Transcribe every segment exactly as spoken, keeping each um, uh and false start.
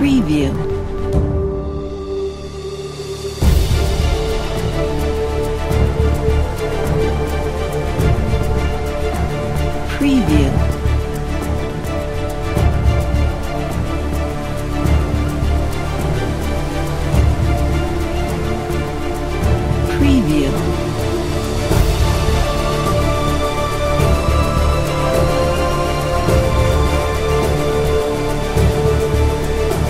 Preview. Preview. Preview. Preview.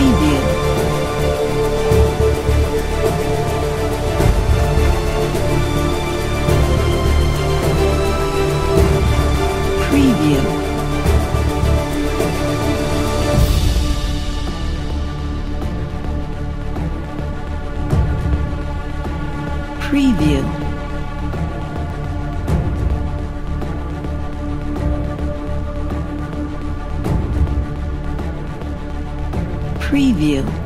Preview. Preview. Preview.